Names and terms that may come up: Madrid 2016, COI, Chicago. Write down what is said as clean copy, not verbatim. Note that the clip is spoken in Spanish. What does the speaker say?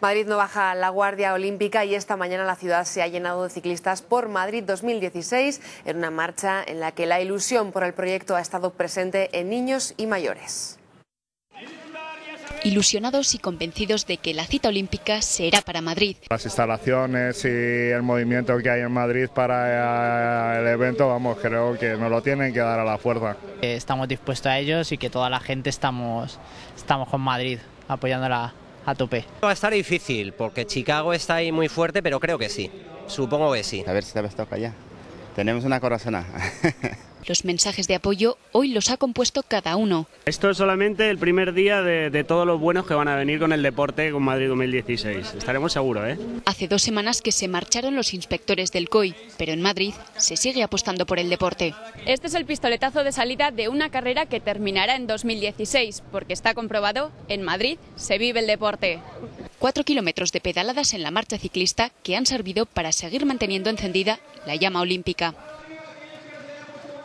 Madrid no baja la guardia olímpica y esta mañana la ciudad se ha llenado de ciclistas por Madrid 2016 en una marcha en la que la ilusión por el proyecto ha estado presente en niños y mayores. Ilusionados y convencidos de que la cita olímpica será para Madrid. Las instalaciones y el movimiento que hay en Madrid para el evento, vamos, creo que nos lo tienen que dar a la fuerza. Estamos dispuestos a ellos y que toda la gente estamos con Madrid, apoyándola a tope. Va a estar difícil porque Chicago está ahí muy fuerte, pero creo que sí, supongo que sí. A ver si te ves toca ya. Tenemos una corazonada. Los mensajes de apoyo hoy los ha compuesto cada uno. Esto es solamente el primer día de todos los buenos que van a venir con el deporte con Madrid 2016. Estaremos seguros, ¿eh? Hace 2 semanas que se marcharon los inspectores del COI, pero en Madrid se sigue apostando por el deporte. Este es el pistoletazo de salida de una carrera que terminará en 2016, porque está comprobado, en Madrid se vive el deporte. 4 kilómetros de pedaladas en la marcha ciclista que han servido para seguir manteniendo encendida la llama olímpica.